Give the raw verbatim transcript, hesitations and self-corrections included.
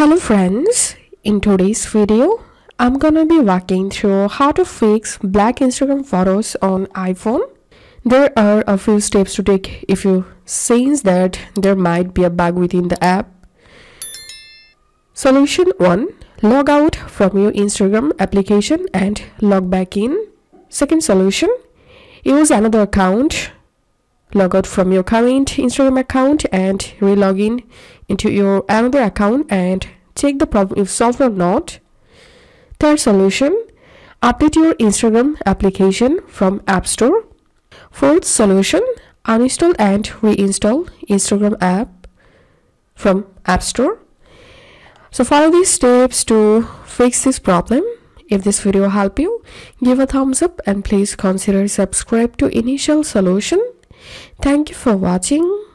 Hello friends, in today's video I'm gonna be walking through how to fix black Instagram photos on iPhone. There are a few steps to take if you sense that there might be a bug within the app. Solution one. Log out from your Instagram application and log back in. Second solution. Use another account. Log out from your current Instagram account and relog in into your another account and check the problem if solved or not. Third solution, update your Instagram application from App Store. Fourth solution, uninstall and reinstall Instagram app from App Store. So follow these steps to fix this problem. If this video helped you, give a thumbs up and please consider subscribe to Initial Solution. Thank you for watching.